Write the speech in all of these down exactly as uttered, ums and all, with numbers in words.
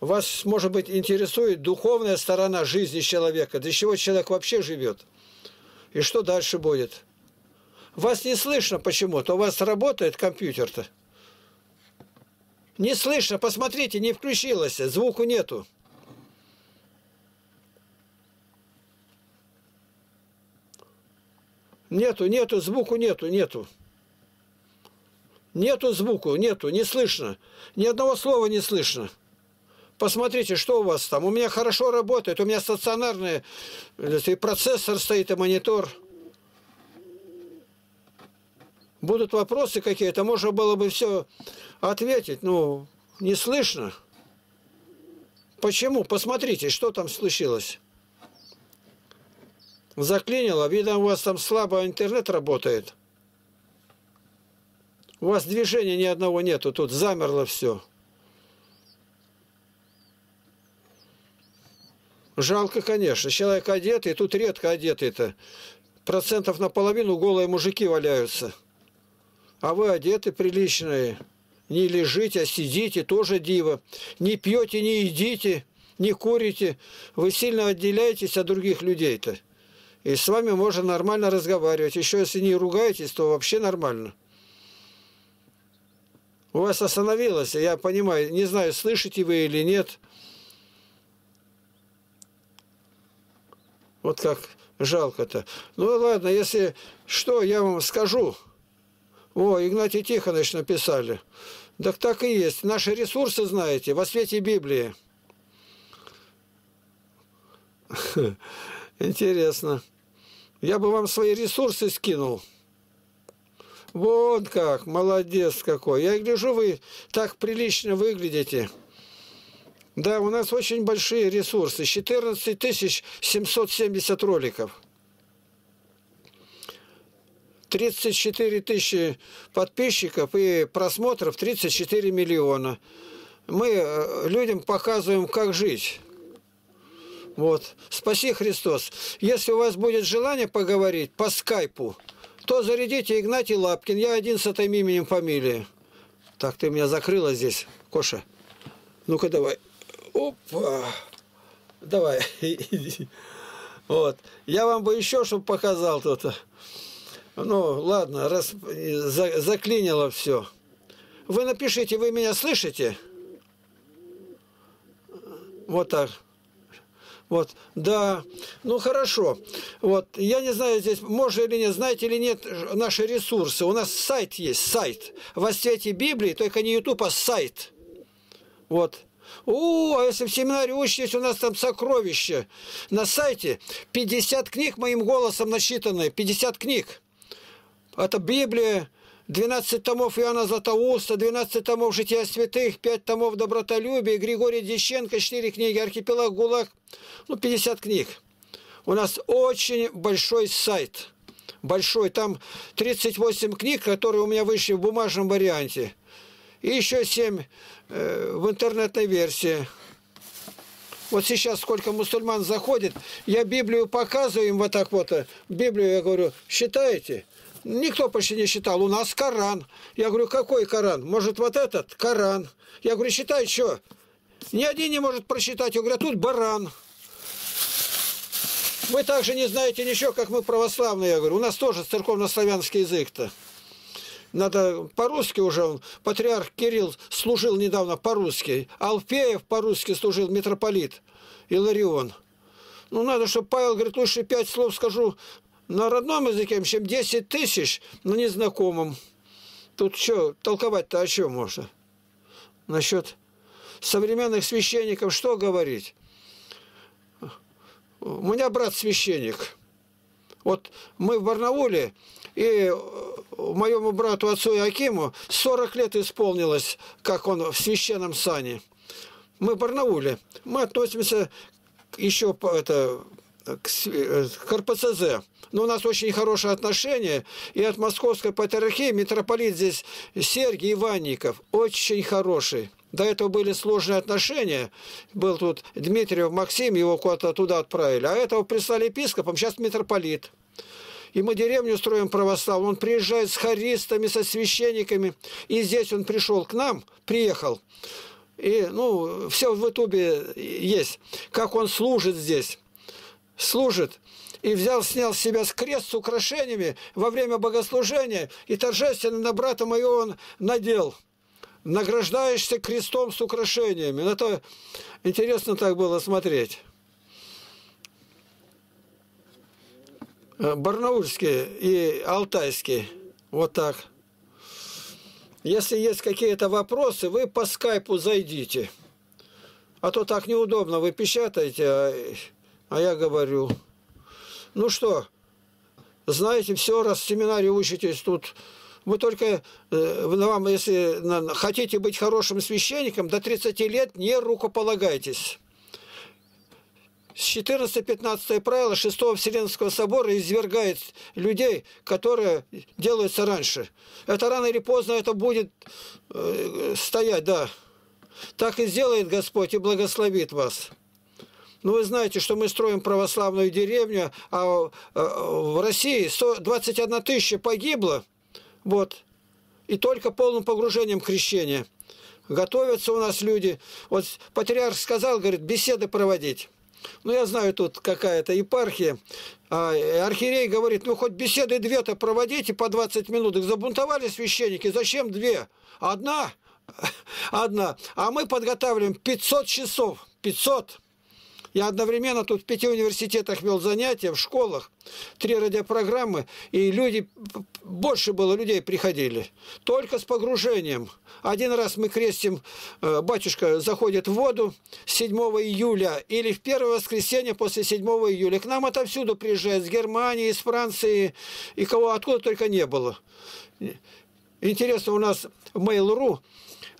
Вас, может быть, интересует духовная сторона жизни человека, для чего человек вообще живет и что дальше будет. Вас не слышно почему-то, у вас работает компьютер-то. Не слышно, посмотрите, не включилось, звуку нету. Нету, нету, звуку нету, нету. Нету звуку, нету, не слышно. Ни одного слова не слышно. Посмотрите, что у вас там. У меня хорошо работает, у меня стационарный и процессор стоит, и монитор. Будут вопросы какие-то, можно было бы все ответить, но не слышно. Почему? Посмотрите, что там случилось. Заклинило, видно, у вас там слабо интернет работает. У вас движения ни одного нету, тут замерло все. Жалко, конечно, человек одетый, тут редко одетый-то. Процентов наполовину голые мужики валяются. А вы одеты приличные, не лежите, а сидите, тоже диво. Не пьете, не едите, не курите. Вы сильно отделяетесь от других людей-то. И с вами можно нормально разговаривать. Еще если не ругаетесь, то вообще нормально. У вас остановилось, я понимаю, не знаю, слышите вы или нет. Вот как жалко-то. Ну ладно, если что, я вам скажу. О, Игнатий Тихонович написали. Так так и есть. Наши ресурсы, знаете, во свете Библии. Интересно. Я бы вам свои ресурсы скинул. Вот как, молодец какой. Я гляжу, вы так прилично выглядите. Да, у нас очень большие ресурсы. четырнадцать тысяч семьсот семьдесят роликов. тридцать четыре тысячи подписчиков и просмотров тридцать четыре миллиона. Мы людям показываем, как жить. Вот. Спаси Христос. Если у вас будет желание поговорить по скайпу, то зарядите Игнатий Лапкин. Я один с этим именем фамилии. Так, ты меня закрыла здесь, Коша. Ну-ка, давай. Опа. Давай. Вот. Я вам бы еще, чтобы показал кто-то. Ну, ладно, раз заклинило все. Вы напишите, вы меня слышите? Вот так. Вот, да. Ну, хорошо. Вот, я не знаю, здесь можно или нет, знаете или нет, наши ресурсы. У нас сайт есть, сайт. Во свете Библии, только не YouTube, а сайт. Вот. О, а если в семинаре учитесь, у нас там сокровища. На сайте пятьдесят книг моим голосом насчитаны, пятьдесят книг. Это Библия, двенадцать томов Иоанна Златоуста, двенадцать томов Жития святых, пять томов Добротолюбия, Григорий Дещенко, четыре книги, Архипелаг ГУЛАГ, ну, пятьдесят книг. У нас очень большой сайт, большой, там тридцать восемь книг, которые у меня вышли в бумажном варианте, и еще семь э, в интернетной версии. Вот сейчас сколько мусульман заходит, я Библию показываю им вот так вот, Библию, я говорю, считаете? Никто почти не считал. У нас Коран. Я говорю, какой Коран? Может, вот этот? Коран. Я говорю, считай, что? Ни один не может прочитать. Я говорю, а тут баран. Вы также не знаете ничего, как мы православные. Я говорю, у нас тоже церковно-славянский язык-то. Надо по-русски уже. Он, патриарх Кирилл служил недавно по-русски. Алфеев по-русски служил, митрополит Иларион. Ну, надо, чтобы Павел говорит, лучше пять слов скажу на родном языке, чем десять тысяч на незнакомом. Тут что, толковать-то о чем можно? Насчет современных священников что говорить? У меня брат священник. Вот мы в Барнауле, и моему брату, отцу Якиму, сорок лет исполнилось, как он в священном сане. Мы в Барнауле. Мы относимся еще по это... к эр пэ цэ зэ. Но у нас очень хорошие отношения. И от Московской патриархии митрополит здесь Сергей Иванников. Очень хороший. До этого были сложные отношения. Был тут Дмитрий Максим, его куда-то туда отправили. А этого прислали епископом, сейчас митрополит. И мы деревню строим православную. Он приезжает с хористами, со священниками. И здесь он пришел к нам, приехал. И, ну, все в Ютубе есть, как он служит здесь. Служит. И взял, снял с себя крест с украшениями во время богослужения, и торжественно на брата моего он надел. Награждаешься крестом с украшениями. Это интересно так было смотреть. Барнаульский и Алтайский. Вот так. Если есть какие-то вопросы, вы по скайпу зайдите. А то так неудобно. Вы печатаете, а, а я говорю. Ну что, знаете, все, раз в семинаре учитесь тут. Вы только, э, вам, если на, хотите быть хорошим священником, до тридцати лет не рукополагайтесь. С четырнадцатого по пятнадцатое правило шестого Вселенского собора извергает людей, которые делаются раньше. Это рано или поздно это будет э, стоять, да. Так и сделает Господь и благословит вас. Ну, вы знаете, что мы строим православную деревню, а в России сто двадцать одна тысяча погибло, вот, и только полным погружением крещения. Готовятся у нас люди. Вот патриарх сказал, говорит, беседы проводить. Ну, я знаю, тут какая-то епархия. А архиерей говорит, ну, хоть беседы две-то проводите по двадцать минут. Их забунтовали священники, зачем две? Одна? Одна. А мы подготавливаем пятьсот часов. пятьсот. Я одновременно тут в пяти университетах вел занятия, в школах, три радиопрограммы, и люди, больше было людей приходили, только с погружением. Один раз мы крестим, батюшка заходит в воду седьмого июля, или в первое воскресенье после седьмого июля. К нам отовсюду приезжают, с Германии, из Франции, и кого откуда только не было. Интересно, у нас в Mail.ru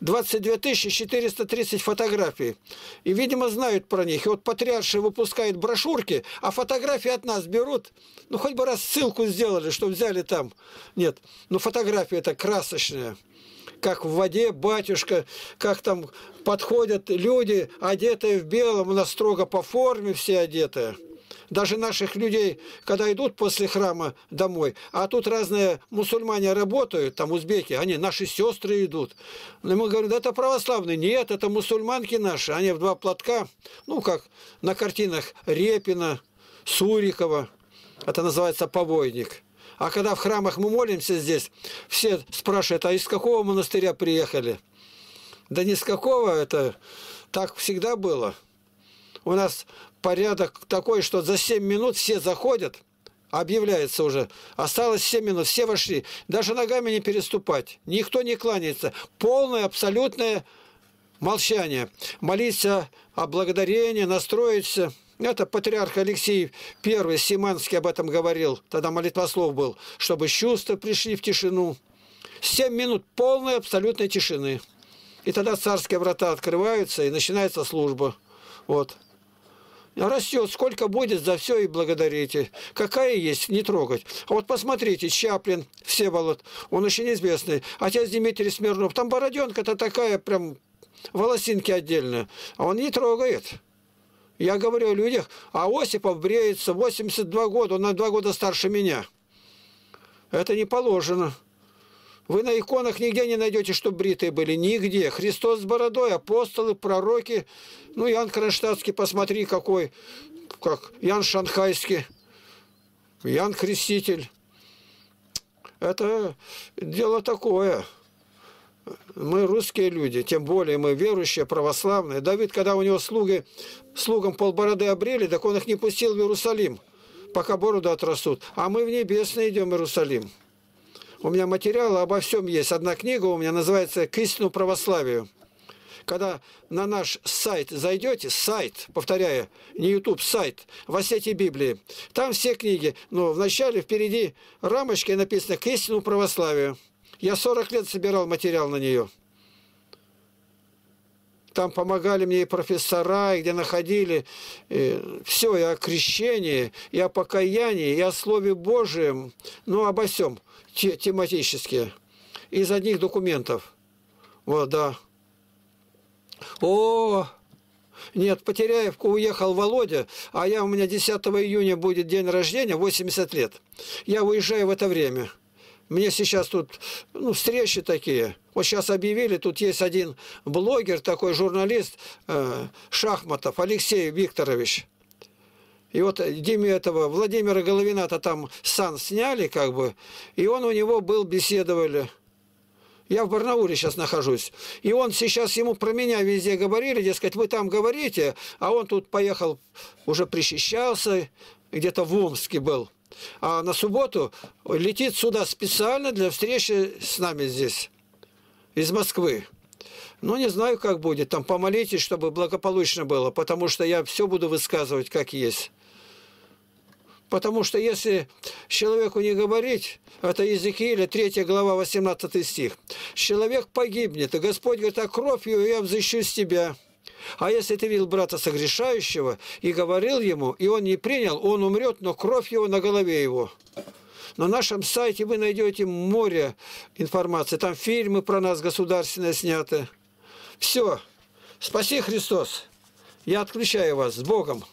двадцать две тысячи четыреста тридцать фотографий. И, видимо, знают про них. И вот патриарши выпускают брошюрки, а фотографии от нас берут. Ну, хоть бы раз ссылку сделали, что взяли там. Нет, ну, фотография это красочная. Как в воде батюшка, как там подходят люди, одетые в белом. У нас строго по форме все одетые. Даже наших людей, когда идут после храма домой, а тут разные мусульмане работают, там узбеки, они, наши сестры идут. И мы говорим, да это православные. Нет, это мусульманки наши, они в два платка, ну, как на картинах Репина, Сурикова, это называется «Побойник». А когда в храмах мы молимся здесь, все спрашивают, а из какого монастыря приехали? Да ни с какого, это так всегда было. У нас порядок такой, что за семь минут все заходят, объявляется уже. Осталось семь минут, все вошли. Даже ногами не переступать. Никто не кланяется. Полное, абсолютное молчание. Молиться о благодарении, настроиться. Это патриарх Алексей I Симанский об этом говорил. Тогда молитвослов был. Чтобы чувства пришли в тишину. семь минут полной, абсолютной тишины. И тогда царские врата открываются, и начинается служба. Вот. Растет, сколько будет, за все и благодарите. Какая есть, не трогать. А вот посмотрите, Чаплин Всеволод, он очень известный. Отец Дмитрий Смирнов, там бороденка-то такая, прям волосинки отдельные. А он не трогает. Я говорю о людях, а Осипов бреется, восемьдесят два года, он на два года старше меня. Это не положено. Вы на иконах нигде не найдете, что бритые были. Нигде. Христос с бородой, апостолы, пророки. Ну, Ян Кронштадский, посмотри, какой. Как Ян Шанхайский. Ян Христитель. Это дело такое. Мы русские люди, тем более мы верующие, православные. Давид, когда у него слуги, слугам полбороды обрели, так он их не пустил в Иерусалим, пока бороду отрастут. А мы в небесный идем в Иерусалим. У меня материалы обо всем есть. Одна книга у меня называется «К истину православию». Когда на наш сайт зайдете, сайт, повторяю, не YouTube, сайт, во сети Библии, там все книги, но вначале впереди рамочкой написано «К истину православию». Я сорок лет собирал материал на нее. Там помогали мне и профессора, и где находили. И все, и о крещении, и о покаянии, и о Слове Божьем, ну, обо всем. Тематические. Из одних документов. Вот, да. О! Нет, в Потеряевку уехал Володя, а я, у меня десятого июня будет день рождения, восемьдесят лет. Я уезжаю в это время. Мне сейчас тут, ну, встречи такие. Вот сейчас объявили, тут есть один блогер, такой журналист, э, Шахматов Алексей Викторович. И вот Диме этого Владимира Головината там сан сняли, как бы, и он у него был, беседовали. Я в Барнауле сейчас нахожусь. И он сейчас, ему про меня везде говорили, дескать, вы там говорите, а он тут поехал, уже причащался, где-то в Омске был. А на субботу летит сюда специально для встречи с нами здесь, из Москвы. Ну, не знаю, как будет. Там помолитесь, чтобы благополучно было, потому что я все буду высказывать, как есть. Потому что если человеку не говорить, это Иезекииля, третья глава, восемнадцатый стих, человек погибнет, и Господь говорит, а кровью я взыщу с тебя. А если ты видел брата согрешающего и говорил ему, и он не принял, он умрет, но кровь его на голове его. На нашем сайте вы найдете море информации, там фильмы про нас государственные сняты. Все, спаси Христос, я отключаю вас, с Богом.